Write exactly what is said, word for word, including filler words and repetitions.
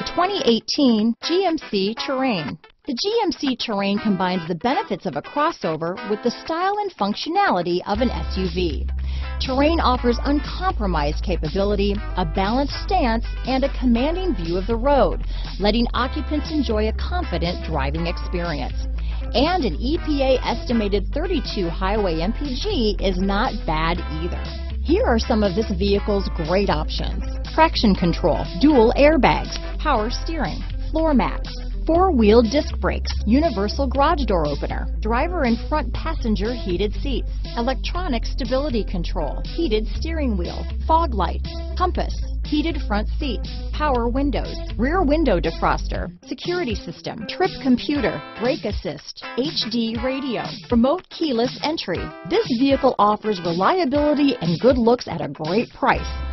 The twenty eighteen G M C Terrain. The G M C Terrain combines the benefits of a crossover with the style and functionality of an S U V. Terrain offers uncompromised capability, a balanced stance, and a commanding view of the road, letting occupants enjoy a confident driving experience. And an E P A estimated thirty-two highway M P G is not bad either. Here are some of this vehicle's great options: traction control, dual airbags, power steering, floor mats, four-wheel disc brakes, universal garage door opener, driver and front passenger heated seats, electronic stability control, heated steering wheel, fog lights, compass, heated front seats, power windows, rear window defroster, security system, trip computer, brake assist, H D radio, remote keyless entry. This vehicle offers reliability and good looks at a great price.